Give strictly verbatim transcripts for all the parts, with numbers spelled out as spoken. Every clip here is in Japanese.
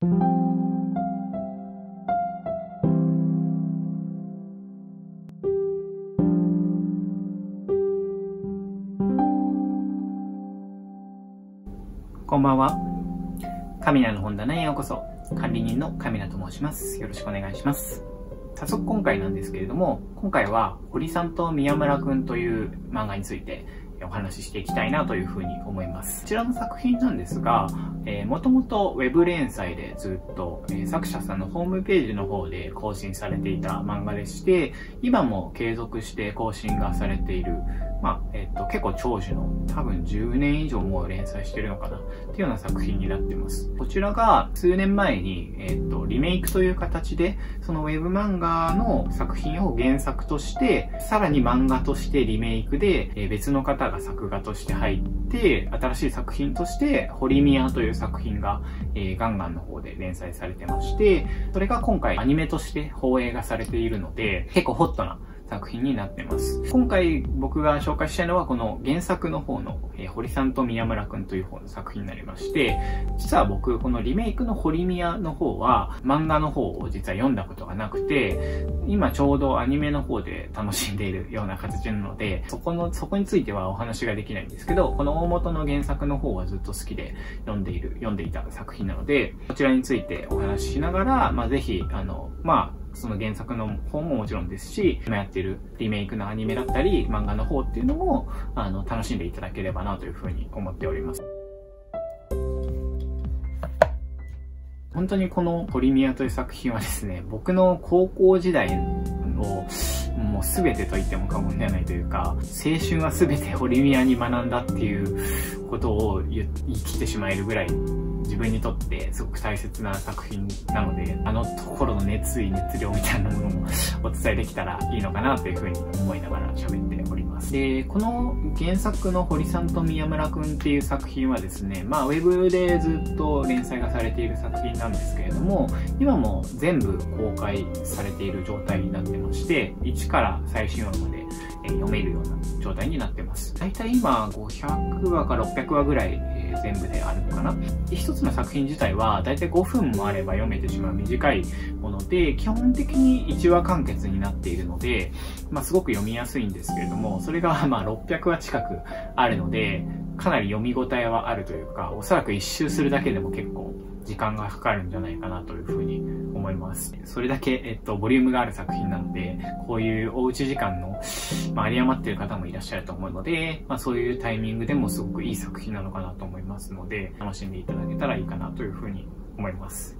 こんばんは。カミナの本棚へようこそ。管理人のカミナと申します。よろしくお願いします。早速今回なんですけれども、今回は堀さんと宮村くんという漫画についてお話ししていきたいなというふうに思います。こちらの作品なんですが、えー、もともとウェブ連載でずっと、えー、作者さんのホームページの方で更新されていた漫画でして、今も継続して更新がされている、まあ、えっと、結構長寿の、多分じゅうねん以上もう連載してるのかな、っていうような作品になってます。こちらが数年前に、えっと、リメイクという形で、そのウェブ漫画の作品を原作として、さらに漫画としてリメイクで、えー、別の方が作画として入って、新しい作品として、堀宮という作品が、えー、ガンガンの方で連載されてまして、それが今回アニメとして放映がされているので、結構ホットな作品になってます。今回僕が紹介したいのはこの原作の方の、えー、堀さんと宮村くんという方の作品になりまして、実は僕このリメイクの堀宮の方は漫画の方を実は読んだことがなくて、今ちょうどアニメの方で楽しんでいるような形なので、そこの、そこについてはお話ができないんですけど、この大元の原作の方はずっと好きで読んでいる、読んでいた作品なので、こちらについてお話ししながら、まあぜひ、あの、まあ、その原作の方ももちろんですし、今やってるリメイクのアニメだったり、漫画の方っていうのも、あの、楽しんでいただければなというふうに思っております。本当にこの堀宮という作品はですね、僕の高校時代を、もう全てと言っても過言ではないというか、青春は全て堀宮に学んだっていうことを言い切ってしまえるぐらい、自分にとってすごく大切な作品なので、あのところの熱意、熱量みたいなものもお伝えできたらいいのかなというふうに思いながら喋っております。で、この原作の堀さんと宮村くんっていう作品はですね、まあウェブでずっと連載がされている作品なんですけれども、今も全部公開されている状態になってまして、いちから最新話まで読めるような状態になってます。だいたい今ごひゃくわからろっぴゃくわぐらい全部であるのかな。一つの作品自体はだいたいごふんもあれば読めてしまう短いもので、基本的にいちわ完結になっているので、まあすごく読みやすいんですけれども、それがまあろっぴゃくわ近くあるので、かなり読み応えはあるというか、おそらく一周するだけでも結構時間がかかるんじゃないかなというふうに思います。それだけ、えっと、ボリュームがある作品なので、こういうおうち時間の、まあ、有り余っている方もいらっしゃると思うので、まあ、そういうタイミングでもすごくいい作品なのかなと思いますので、楽しんでいただけたらいいかなというふうに思います。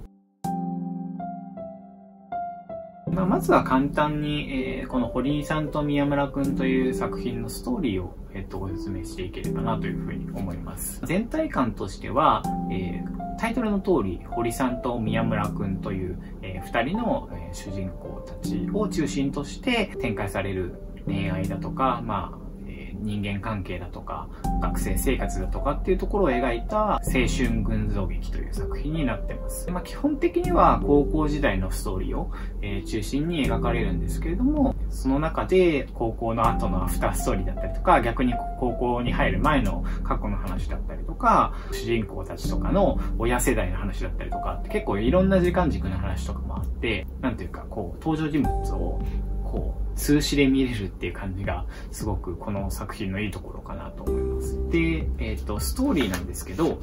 まあ、まずは簡単に、えー、この堀さんと宮村くんという作品のストーリーを、えっと、ご説明していければなというふうに思います。全体感としては、えータイトルの通り、堀さんと宮村くんという、えー、ふたりの、えー、主人公たちを中心として展開される恋愛だとか、まあ、えー、人間関係だとか、学生生活だとかっていうところを描いた青春群像劇という作品になってます。まあ、基本的には高校時代のストーリーを、えー、中心に描かれるんですけれども、その中で高校の後のアフターストーリーだったりとか、逆に高校に入る前の過去の話だったりとか、主人公たちとかの親世代の話だったりとかって結構いろんな時間軸の話とかもあって、なんていうかこう登場人物をこう通しで見れるっていう感じがすごくこの作品のいいところかなと思います。で、えっと、ストーリーなんですけど、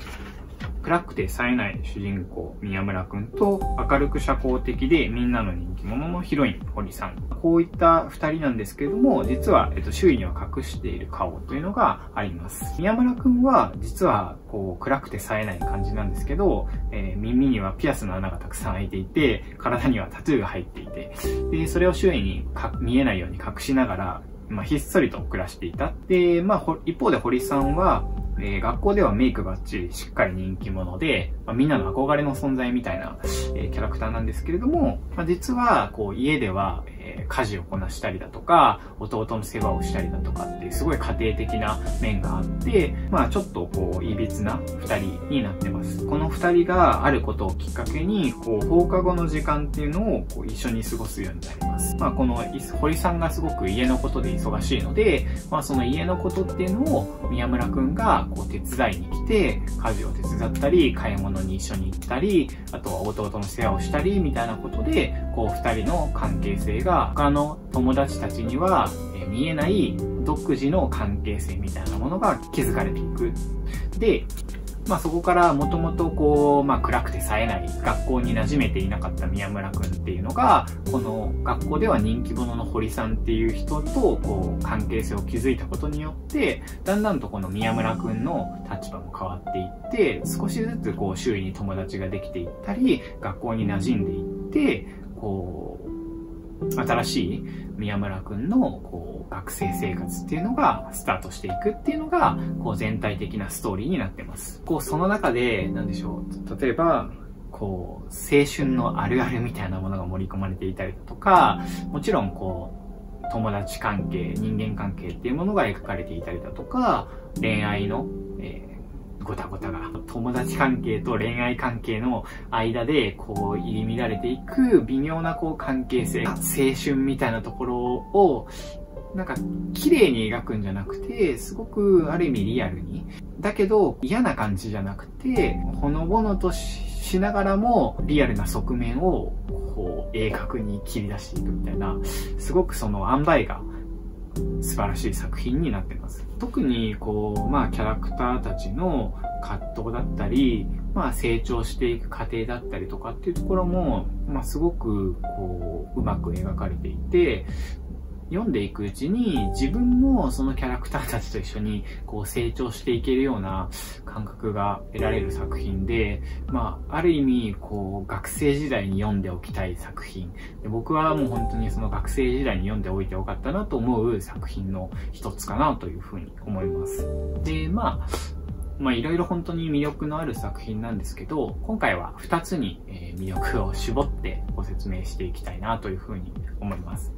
暗くて冴えない主人公宮村くんと明るく社交的でみんなの人気者のヒロイン堀さん、こういったふたりなんですけれども、実は、えっと、周囲には隠している顔というのがあります。宮村くんは実はこう暗くて冴えない感じなんですけど、えー、耳にはピアスの穴がたくさん開いていて、体にはタトゥーが入っていて、でそれを周囲に見えないように隠しながら、まあ、ひっそりと暮らしていた。で、まあ、一方で堀さんはえー、学校ではメイクバッチリしっかり人気者で、まあ、みんなの憧れの存在みたいな、えー、キャラクターなんですけれども、まあ、実はこう家では、えーえー、家事をこなしたりだとか、弟の世話をしたりだとかっていうすごい家庭的な面があって、まあちょっとこう、いびつな二人になってます。この二人があることをきっかけに、こう、放課後の時間っていうのをこう一緒に過ごすようになります。まあこの堀さんがすごく家のことで忙しいので、まあその家のことっていうのを宮村くんがこう手伝いに来て、家事を手伝ったり、買い物に一緒に行ったり、あとは弟の世話をしたり、みたいなことで、こう二人の関係性が他の友達たちには見えない独自の関係性みたいなものが築かれていく。で、まあそこからもともとこう、まあ暗くて冴えない学校に馴染めていなかった宮村くんっていうのが、この学校では人気者の堀さんっていう人とこう関係性を築いたことによって、だんだんとこの宮村くんの立場も変わっていって、少しずつこう周囲に友達ができていったり、学校に馴染んでいって、こう、新しい宮村くんのこう、学生生活っていうのがスタートしていくっていうのが、こう全体的なストーリーになってます。こうその中で、なんでしょう、例えば、こう、青春のあるあるみたいなものが盛り込まれていたりだとか、もちろんこう、友達関係、人間関係っていうものが描かれていたりだとか、恋愛の、えーごたごたが、友達関係と恋愛関係の間でこう入り乱れていく微妙なこう関係性、青春みたいなところをなんか綺麗に描くんじゃなくて、すごくある意味リアルに、だけど嫌な感じじゃなくて、ほのぼのとしながらもリアルな側面をこう鋭角に切り出していくみたいな、すごくその塩梅が素晴らしい作品になってます。特にこう、まあキャラクターたちの葛藤だったり、まあ成長していく過程だったりとかっていうところも、まあすごくこう、うまく描かれていて、読んでいくうちに自分もそのキャラクターたちと一緒にこう成長していけるような感覚が得られる作品で、まあ、ある意味こう学生時代に読んでおきたい作品で、僕はもう本当にその学生時代に読んでおいてよかったなと思う作品の一つかなというふうに思います。で、まあまあいろいろ本当に魅力のある作品なんですけど、今回はふたつに魅力を絞ってご説明していきたいなというふうに思います。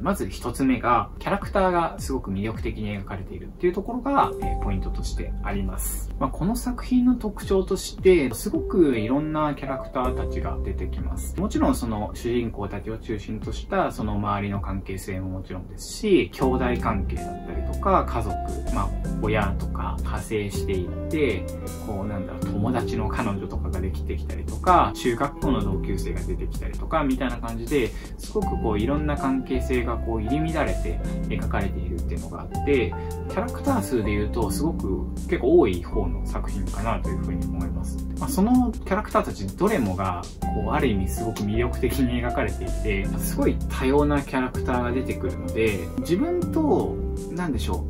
まず一つ目が、キャラクターがすごく魅力的に描かれているっていうところが、えー、ポイントとしてあります。まあ、この作品の特徴として、すごくいろんなキャラクターたちが出てきます。もちろんその主人公たちを中心としたその周りの関係性ももちろんですし、兄弟関係だったりとか、家族、まあ親とか派生していって、こうなんだろう、友達の彼女とかができてきたりとか、中学校の同級生が出てきたりとか、みたいな感じで、すごくこういろんな関係性がこう入り乱れて描かれているっていうのがあって、キャラクター数でいうとすごく結構多い方の作品かなというふうに思います。まあ、そのキャラクターたちどれもがこうある意味すごく魅力的に描かれていて、すごい多様なキャラクターが出てくるので、自分と何でしょ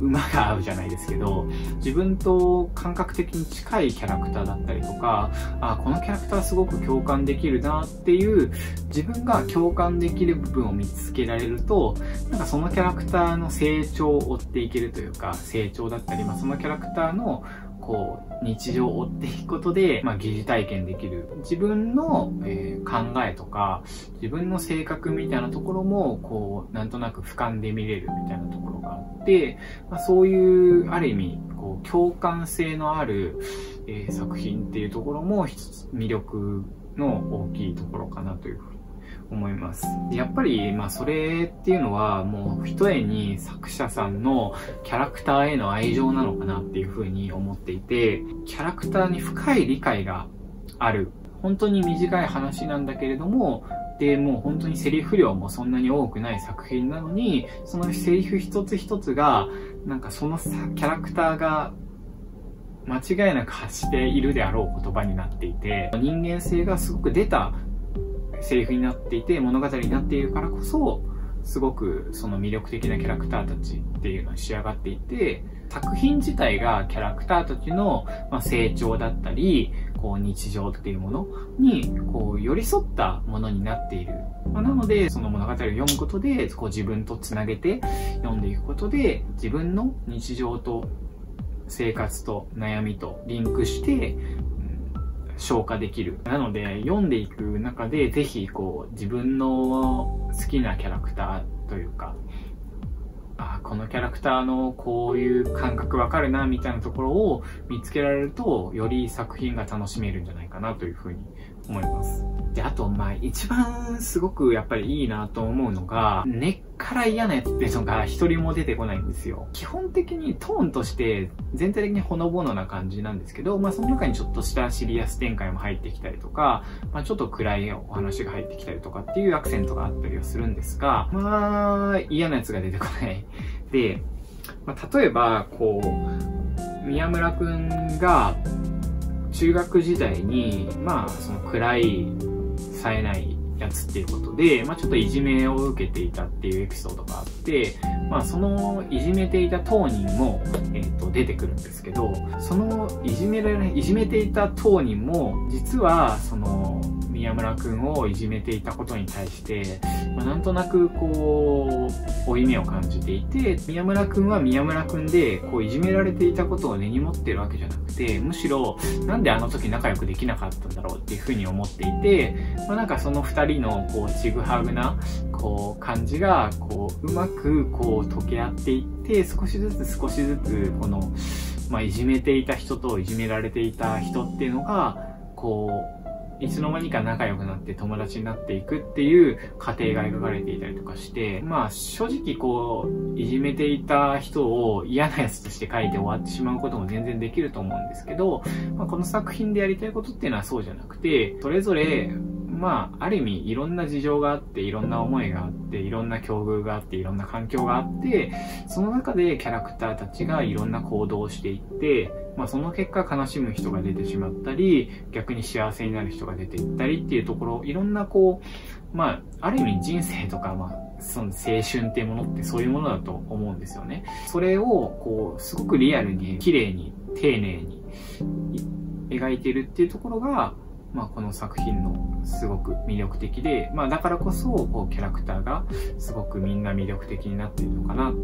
う、馬が合うじゃないですけど、自分と感覚的に近いキャラクターだったりとか、あ、このキャラクターすごく共感できるなっていう、自分が共感できる部分を見つけられると、なんかそのキャラクターの成長を追っていけるというか、成長だったり、まあ、そのキャラクターのこう日常を追っていくことで、まあ、疑似体験できる自分の、えー、考えとか自分の性格みたいなところもこうなんとなく俯瞰で見れるみたいなところがあって、まあ、そういうある意味こう共感性のある、えー、作品っていうところも一つ魅力の大きいところかなというふうに思います。やっぱり、まあ、それっていうのは、もう、ひとえに作者さんのキャラクターへの愛情なのかなっていうふうに思っていて、キャラクターに深い理解がある。本当に短い話なんだけれども、で、もう本当にセリフ量もそんなに多くない作品なのに、そのセリフ一つ一つが、なんかそのキャラクターが、間違いなく発しているであろう言葉になっていて、人間性がすごく出たセリフになっていて、物語になっているからこそ、すごくその魅力的なキャラクターたちっていうのに仕上がっていて、作品自体がキャラクターたちの成長だったり、こう日常っていうものにこう寄り添ったものになっている。まあ、なので、その物語を読むことで、こう自分とつなげて読んでいくことで、自分の日常と生活と悩みとリンクして、消化できる。なので読んでいく中でぜひこう自分の好きなキャラクターというか、あ、このキャラクターのこういう感覚わかるなみたいなところを見つけられるとより作品が楽しめるんじゃないかなというふうに思います。で、あと、まあ、一番すごくやっぱりいいなと思うのが、根っから嫌なやつっていうのが一人も出てこないんですよ。基本的にトーンとして全体的にほのぼのな感じなんですけど、まあその中にちょっとしたシリアス展開も入ってきたりとか、まあちょっと暗いお話が入ってきたりとかっていうアクセントがあったりはするんですが、まあ嫌なやつが出てこない。で、まあ、例えば、こう、宮村くんが、中学時代に、まあ、その暗い、冴えないやつっていうことで、まあ、ちょっといじめを受けていたっていうエピソードがあって、まあ、そのいじめていた当人も、えーと、出てくるんですけど、そのいじめられない、いじめていた当人も、実は、その、宮村くんをいじめていたことに対して、まあ、なんとなくこう負い目を感じていて、宮村くんは宮村くんでこういじめられていたことを根に持ってるわけじゃなくて、むしろなんであの時仲良くできなかったんだろうっていうふうに思っていて、まあ、なんかそのふたりのこうちぐはぐなこう感じがこううまくこう溶け合っていって、少しずつ少しずつこの、まあ、いじめていた人といじめられていた人っていうのがこういつの間にか仲良くなって友達になっていくっていう過程が描かれていたりとかして、まあ正直こう、いじめていた人を嫌なやつとして書いて終わってしまうことも全然できると思うんですけど、まあ、この作品でやりたいことっていうのはそうじゃなくて、それぞれ、まあある意味いろんな事情があって、いろんな思いがあって、いろんな境遇があって、いろんな環境があって、その中でキャラクターたちがいろんな行動をしていって、まあその結果悲しむ人が出てしまったり、逆に幸せになる人が出ていったりっていうところ、いろんなこう、まあある意味人生とか、まあその青春っていうものってそういうものだと思うんですよね。それをこう、すごくリアルに、綺麗に、丁寧に描いているっていうところが、まあこの作品のすごく魅力的で、まあだからこそこうキャラクターがすごくみんな魅力的になっているのかな。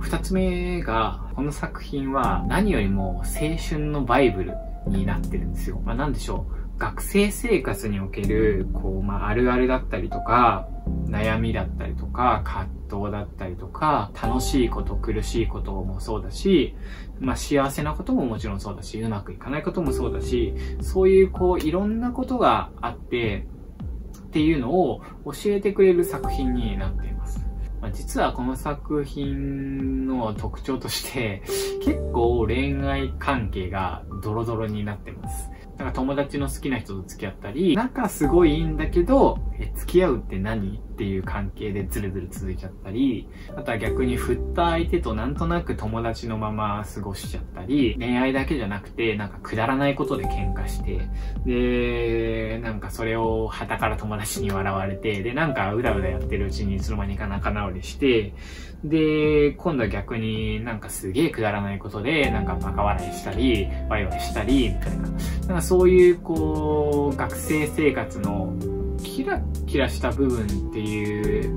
二つ目が、この作品は何よりも青春のバイブルになってるんですよ。まあなんでしょう。学生生活における、こう、まああるあるだったりとか、悩みだったりとか、葛藤だったりとか、楽しいこと、苦しいこともそうだし、まあ幸せなことももちろんそうだし、うまくいかないこともそうだし、そういうこう、いろんなことがあって、っていうのを教えてくれる作品になっています。実はこの作品の特徴として結構恋愛関係がドロドロになってます。なんか友達の好きな人と付き合ったり、仲すごいいいんだけど、え、付き合うって何？っていう関係でずるずる続いちゃったり、あとは逆に振った相手となんとなく友達のまま過ごしちゃったり、恋愛だけじゃなくて、なんかくだらないことで喧嘩して、で、なんかそれを傍から友達に笑われて、で、なんかうだうだやってるうちにいつの間にか仲直りして、で、今度は逆になんかすげえくだらないことで、なんかバカ笑いしたり、ワイワイしたり、みたいな。なんかそういうこう、学生生活のキラキラした部分っていう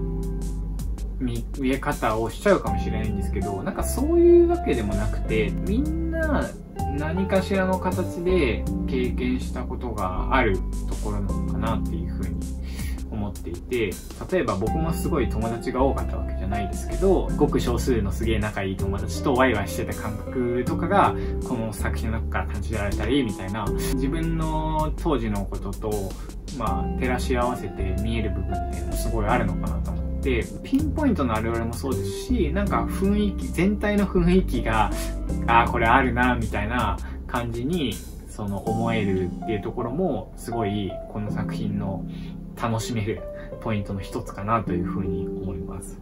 見え方をしちゃうかもしれないんですけど、なんかそういうわけでもなくて、みんな何かしらの形で経験したことがあるところなのかなっていうふうに思っていて、例えば僕もすごい友達が多かったわけじゃないですけど、ごく少数のすげえ仲いい友達とワイワイしてた感覚とかがこの作品の中から感じられたりみたいな、自分の当時のこととまあ照らし合わせて見える部分っていうのもすごいあるのかなと思って、ピンポイントのあるあるもそうですし、なんか雰囲気全体の雰囲気がああこれあるなみたいな感じにその思えるっていうところもすごいこの作品の楽しめるポイントの一つかなというふうに思います。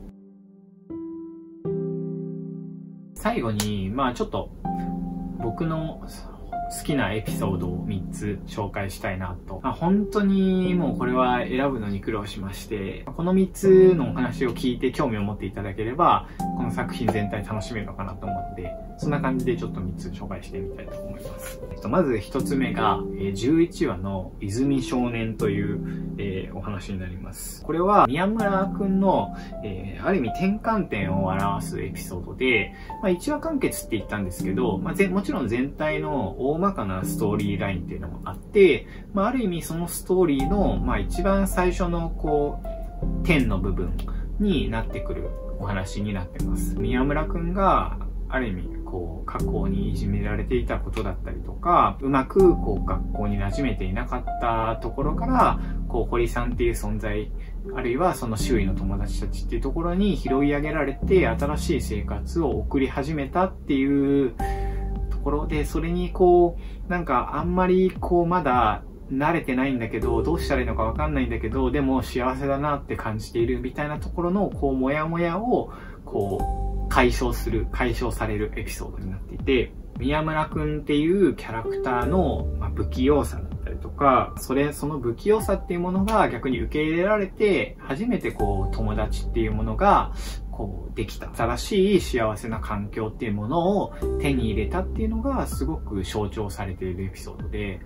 最後に、まあちょっと僕の好好きなエピソードをみっつ紹介したいなと。まあ、本当にもうこれは選ぶのに苦労しまして、このみっつのお話を聞いて興味を持っていただければ、この作品全体楽しめるのかなと思って、そんな感じでちょっとみっつ紹介してみたいと思います。えっと、まずひとつめが、じゅういちわの泉少年という、えー、お話になります。これは宮村くんの、えー、ある意味転換点を表すエピソードで、まあ、いちわ完結って言ったんですけど、まあ、ぜもちろん全体の大まかなストーリーラインっていうのもあって、まあ、ある意味そのストーリーの、まあ、一番最初のこう、点の部分になってくるお話になってます。宮村くんがある意味こう過去にいじめられていたことだったりとか、うまくこう学校に馴染めていなかったところから、こう堀さんっていう存在、あるいはその周囲の友達たちっていうところに拾い上げられて、新しい生活を送り始めたっていうところで、それにこうなんかあんまりこうまだ慣れてないんだけど、どうしたらいいのかわかんないんだけど、でも幸せだなって感じているみたいなところのこうモヤモヤをこう解消する、解消されるエピソードになっていて、宮村くんっていうキャラクターの不器用さだったりとか、それ、その不器用さっていうものが逆に受け入れられて、初めてこう友達っていうものがこうできた。新しい幸せな環境っていうものを手に入れたっていうのがすごく象徴されているエピソードで、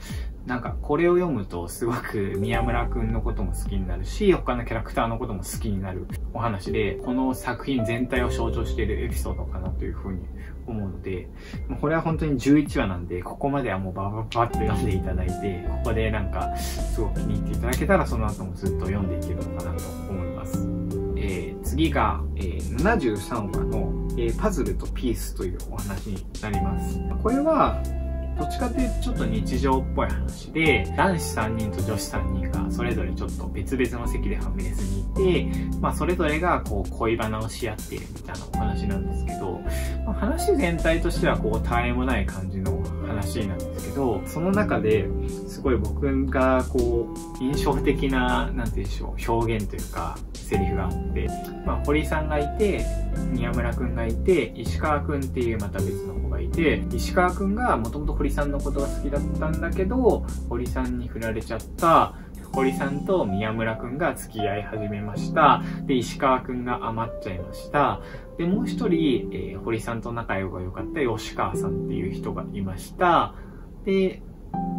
なんかこれを読むとすごく宮村くんのことも好きになるし、他のキャラクターのことも好きになるお話で、この作品全体を象徴しているエピソードかなというふうに思うので、これは本当にじゅういちわなんで、ここまではもうバババって読んでいただいて、ここでなんかすごく気に入っていただけたら、その後もずっと読んでいけるのかなと思います。えー、次が、えー、ななじゅうさんわの、えー、パズルとピースというお話になります。これはどっちかっていうとちょっと日常っぽい話で、男子さんにんと女子さんにんがそれぞれちょっと別々の席でファミレスにいて、まあそれぞれがこう恋バナをし合っているみたいなお話なんですけど、まあ、話全体としてはこうたわいもない感じの話なんですけど、その中ですごい僕がこう印象的な、なんて言うんでしょう、表現というかセリフがあって、まあ堀さんがいて、宮村くんがいて、石川くんっていうまた別の子がいて、石川くんがもともと堀さんのことが好きだったんだけど、堀さんに振られちゃった。堀さんと宮村くんが付き合い始めました。で、石川くんが余っちゃいました。で、もう一人、えー、堀さんと仲良かった吉川さんっていう人がいました。で、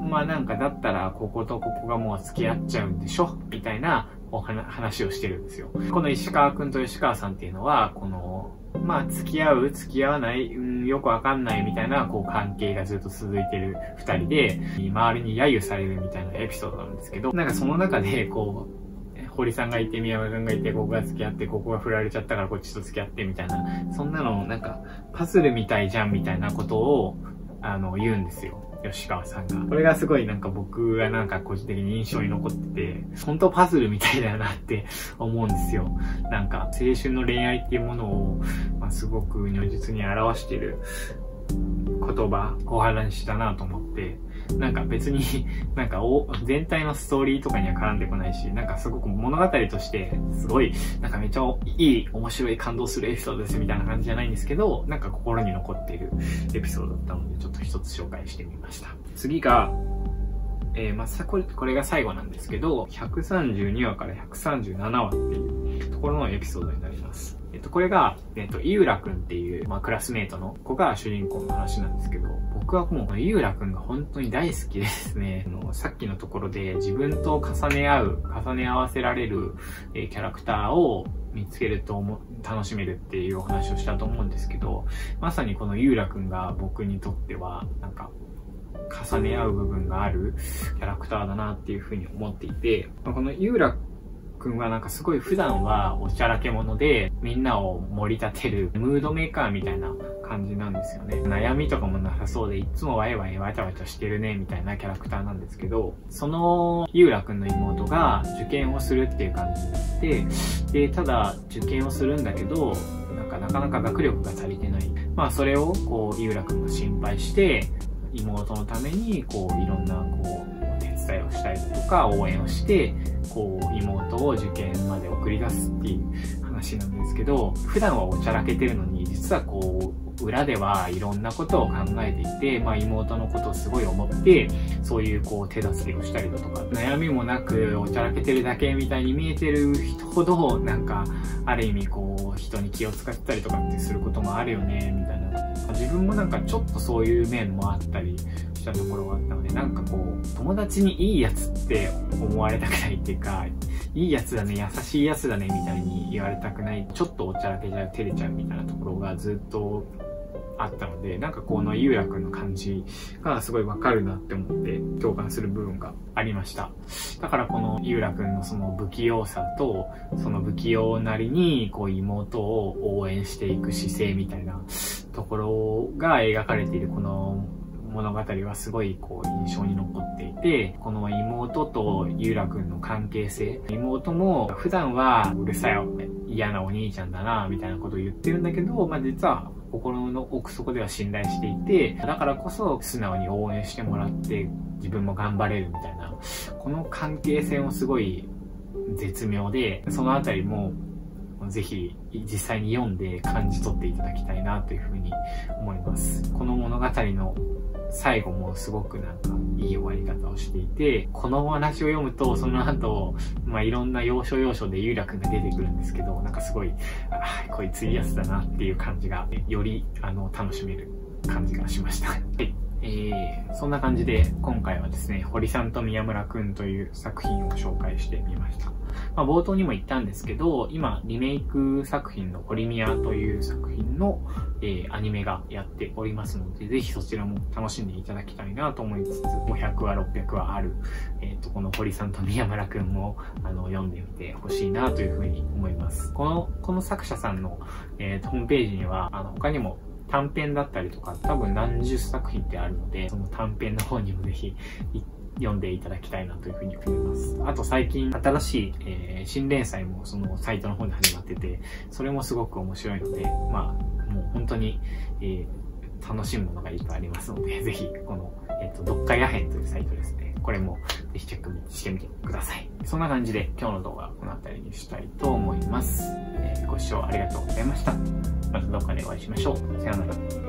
まあなんかだったら、こことここがもう付き合っちゃうんでしょみたいなお話をしてるんですよ。この石川くんと吉川さんっていうのは、この、まあ付き合う付き合わない、うん、よくわかんないみたいなこう関係がずっと続いてる二人で、周りに揶揄されるみたいなエピソードなんですけど、なんかその中でこう、堀さんがいて、宮村くんがいて、ここが付き合って、ここが振られちゃったからこっちと付き合ってみたいな、そんなのなんかパズルみたいじゃんみたいなことを、あの、言うんですよ。吉川さんが。これがすごいなんか僕はなんか個人的に印象に残ってて、本当パズルみたいだなって思うんですよ。なんか青春の恋愛っていうものを、まあ、すごく如実に表している言葉、お話だなと思って、なんか別になんか全体のストーリーとかには絡んでこないし、なんかすごく物語としてすごいなんかめちゃいい、面白い、感動するエピソードですみたいな感じじゃないんですけど、なんか心に残っているエピソードだったので、ちょっと一つ紹介してみました。次が、えー、まあこれ、これが最後なんですけど、ひゃくさんじゅうにわからひゃくさんじゅうななわっていうところのエピソードになります。えっと、これが、えっと、井浦くんっていう、まあ、クラスメートの子が主人公の話なんですけど、僕はもう、井浦くんが本当に大好きですね。あの、さっきのところで自分と重ね合う、重ね合わせられる、えー、キャラクターを見つけると思、楽しめるっていうお話をしたと思うんですけど、まさにこの井浦くんが僕にとっては、なんか、重ね合う部分があるキャラクターだなっていうふうに思っていて、まあ、この井浦くんはなんかすごい普段はおちゃらけ者で、みんなを盛り立てるムードメーカーみたいな感じなんですよね。悩みとかもなさそうで、いつもワイワイワタワタしてるねみたいなキャラクターなんですけど、その井浦くんの妹が受験をするっていう感じになって、でただ受験をするんだけど、なんかなかなか学力が足りてない、まあそれをこう井浦くんが心配して、妹のためにこういろんなこうお手伝いをしたりとか応援をして、こう妹を受験まで送り出すっていう話なんですけど、普段はおちゃらけてるのに、実はこう裏ではいろんなことを考えていて、まあ、妹のことをすごい思ってそういうこう手助けをしたりだとか、悩みもなくおちゃらけてるだけみたいに見えてる人ほどなんかある意味こう人に気を使ってたりとかってすることもあるよねみたいな、自分もなんかちょっとそういう面もあったりしたところがあったので、なんかこう友達にいいやつって思われたくないっていうか、いいやつだね優しいやつだねみたいに言われたくない、ちょっとおちゃらけちゃう照れちゃうみたいなところがずっとあったので、なんかこのゆうやくんの感じがすごいわかるなって思って共感する部分がありました。だからこのゆうやくんのその不器用さと、その不器用なりにこう妹を応援していく姿勢みたいなところが描かれているこの物語はすごいこう印象に残っていて、この妹とゆうらくんの関係性、妹も普段はうるさい嫌なお兄ちゃんだなみたいなことを言ってるんだけど、まあ、実は心の奥底では信頼していて、だからこそ素直に応援してもらって自分も頑張れるみたいな、この関係性もすごい絶妙で、そのあたりもぜひ実際に読んで感じ取っていただきたいなというふうに思います。この物語の最後もすごくなんかいい終わり方をしていて、このお話を読むとその後、まあいろんな要所要所でゆうらくんが出てくるんですけど、なんかすごい、ああこいついいやつだなっていう感じがよりあの楽しめる感じがしました。はい、えー、そんな感じで今回はですね、堀さんと宮村くんという作品を紹介してみました。まあ、冒頭にも言ったんですけど、今リメイク作品の「堀宮」という作品の、えー、アニメがやっておりますので、ぜひそちらも楽しんでいただきたいなと思いつつ、ごひゃくわろっぴゃくわある、えー、とこの堀さんと宮村くんもあの読んでみてほしいなというふうに思います。このこの作者さんの、えー、ホームページにはあの他にも短編だったりとか、多分何十作品ってあるので、その短編の方にもぜひ行って読んでいただきたいなというふうに思います。あと最近新しい、えー、新連載もそのサイトの方で始まってて、それもすごく面白いので、まあもう本当に、えー、楽しむものがいっぱいありますので、ぜひこの、えっと、読解アヘンというサイトですね。これもぜひチェックしてみてください。そんな感じで今日の動画はこの辺りにしたいと思います。えー、ご視聴ありがとうございました。またどっかでお会いしましょう。さようなら。